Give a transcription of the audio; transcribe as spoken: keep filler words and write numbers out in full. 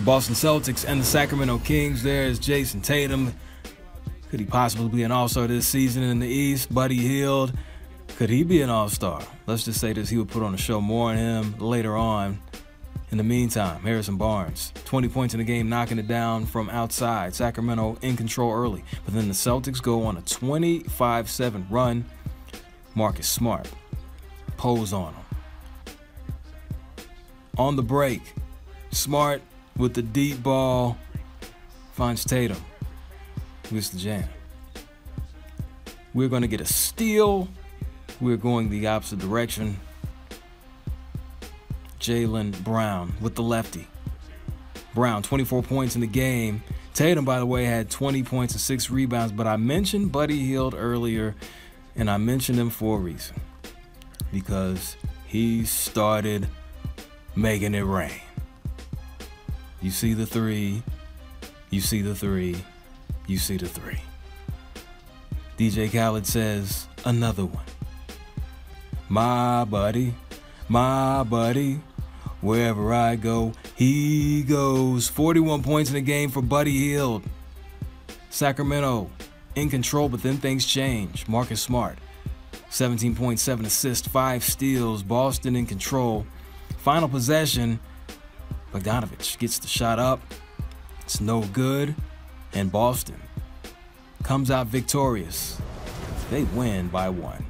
the Boston Celtics and the Sacramento Kings. There's Jason Tatum. Could he possibly be an all-star this season in the East? Buddy Hield. Could he be an all-star? Let's just say this, he would put on a show. More on him later on. In the meantime, Harrison Barnes, twenty points in the game, knocking it down from outside. Sacramento in control early, but then the Celtics go on a twenty-five seven run. Marcus Smart, pose on him. On the break, Smart with the deep ball, finds Tatum. Who's the jam? We're going to get a steal. We're going the opposite direction. Jaylen Brown with the lefty. Brown, twenty-four points in the game. Tatum, by the way, had twenty points and six rebounds, but I mentioned Buddy Hield earlier, and I mentioned him for a reason, because he started making it rain. You see the three, you see the three, you see the three. D J Khaled says, another one. My buddy, my buddy, wherever I go, he goes. forty-one points in the game for Buddy Hield. Sacramento in control, but then things change. Marcus Smart, seventeen point seven assists, five steals. Boston in control. Final possession, Bogdanovich gets the shot up. It's no good, and Boston comes out victorious. They win by one.